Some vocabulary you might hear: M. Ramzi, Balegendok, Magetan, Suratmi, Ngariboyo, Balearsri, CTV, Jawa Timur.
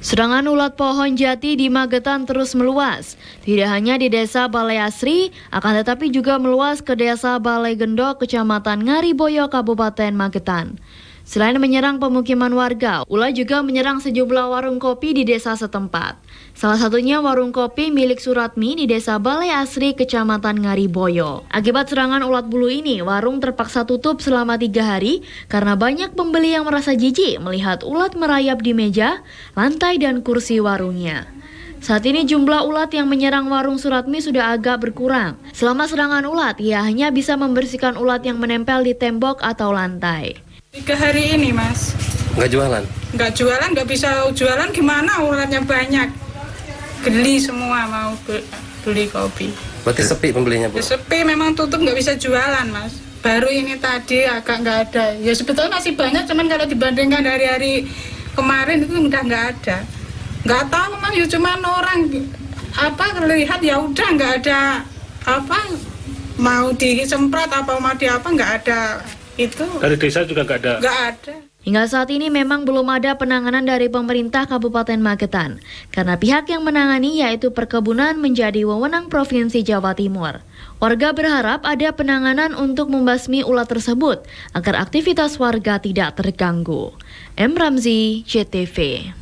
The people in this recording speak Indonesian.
Serangan ulat pohon jati di Magetan terus meluas. Tidak hanya di desa Balearsri, akan tetapi juga meluas ke desa Balegendok, Kecamatan Ngariboyo, Kabupaten Magetan. Selain menyerang pemukiman warga, ulat juga menyerang sejumlah warung kopi di desa setempat. Salah satunya warung kopi milik Suratmi di desa Balearsri, Kecamatan Ngariboyo. Akibat serangan ulat bulu ini, warung terpaksa tutup selama 3 hari karena banyak pembeli yang merasa jijik melihat ulat merayap di meja, lantai, dan kursi warungnya. Saat ini jumlah ulat yang menyerang warung Suratmi sudah agak berkurang. Selama serangan ulat, ia hanya bisa membersihkan ulat yang menempel di tembok atau lantai. 3 hari ini, Mas. Nggak jualan? Nggak jualan, nggak bisa jualan, gimana ulatnya banyak. Geli semua mau beli kopi. Berarti sepi pembelinya, Bu? Ya, sepi, memang tutup, nggak bisa jualan, Mas. Baru ini tadi agak nggak ada. Ya sebetulnya masih banyak, cuman kalau dibandingkan hari-hari kemarin itu udah nggak ada. Nggak tahu, Mas, ya cuman orang lihat ya udah nggak ada mau disemprot mau diapa nggak ada itu. Dari desa juga nggak ada. Nggak ada. Hingga saat ini memang belum ada penanganan dari pemerintah Kabupaten Magetan, karena pihak yang menangani yaitu perkebunan menjadi wewenang Provinsi Jawa Timur. Warga berharap ada penanganan untuk membasmi ulat tersebut agar aktivitas warga tidak terganggu. M. Ramzi, CTV.